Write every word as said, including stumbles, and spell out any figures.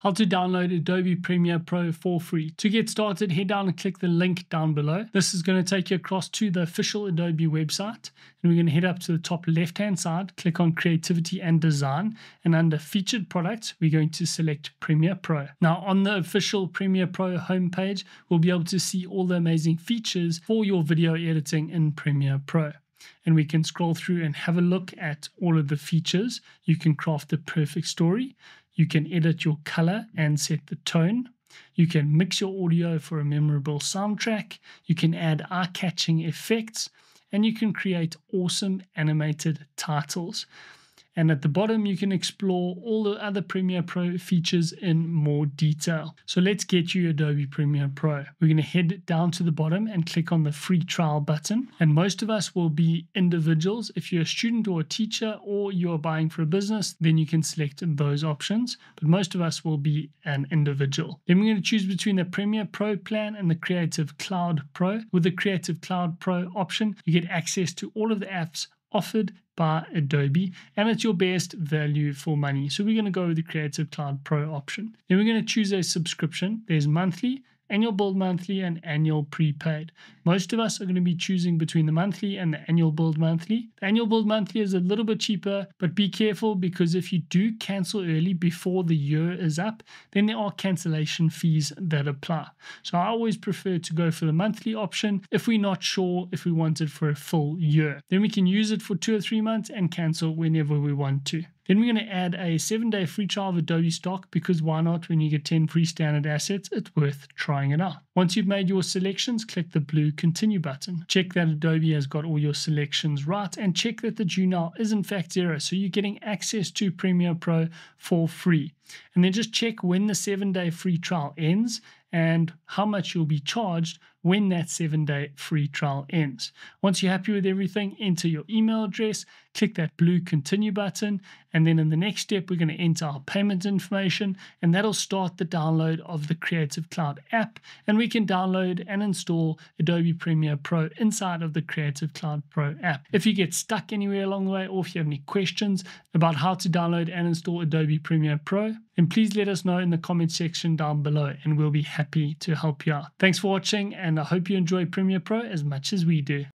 how to download Adobe Premiere Pro for free. To get started, head down and click the link down below. This is going to take you across to the official Adobe website, and we're going to head up to the top left hand side, click on Creativity and Design, and under Featured Products we're going to select Premiere Pro. Now on the official Premiere Pro homepage we'll be able to see all the amazing features for your video editing in Premiere Pro. And we can scroll through and have a look at all of the features. You can craft the perfect story. You can edit your color and set the tone. You can mix your audio for a memorable soundtrack. You can add eye-catching effects. And you can create awesome animated titles. And at the bottom, you can explore all the other Premiere Pro features in more detail. So let's get you Adobe Premiere Pro. We're going to head down to the bottom and click on the free trial button. And most of us will be individuals. If you're a student or a teacher or you're buying for a business, then you can select those options. But most of us will be an individual. Then we're going to choose between the Premiere Pro plan and the Creative Cloud Pro. With the Creative Cloud Pro option, you get access to all of the apps offered by Adobe, and it's your best value for money. So we're going to go with the Creative Cloud Pro option. Then we're going to choose a subscription. There's monthly, annual build monthly, and annual prepaid. Most of us are going to be choosing between the monthly and the annual build monthly. The annual build monthly is a little bit cheaper, but be careful, because if you do cancel early before the year is up, then there are cancellation fees that apply. So I always prefer to go for the monthly option if we're not sure if we want it for a full year. Then we can use it for two or three months and cancel whenever we want to. Then we're going to add a seven day free trial of Adobe stock, because why not? When you get ten free standard assets, it's worth trying it out. Once you've made your selections, click the blue continue button. Check that Adobe has got all your selections right, and check that the due now is in fact zero, so you're getting access to Premiere Pro for free. And then just check when the seven day free trial ends and how much you'll be charged when that seven day free trial ends. Once you're happy with everything, enter your email address, click that blue continue button, and then in the next step, we're going to enter our payment information, and that'll start the download of the Creative Cloud app, and we can download and install Adobe Premiere Pro inside of the Creative Cloud Pro app. If you get stuck anywhere along the way, or if you have any questions about how to download and install Adobe Premiere Pro, then please let us know in the comment section down below, and we'll be happy to help you out. Thanks for watching, and I hope you enjoy Premiere Pro as much as we do.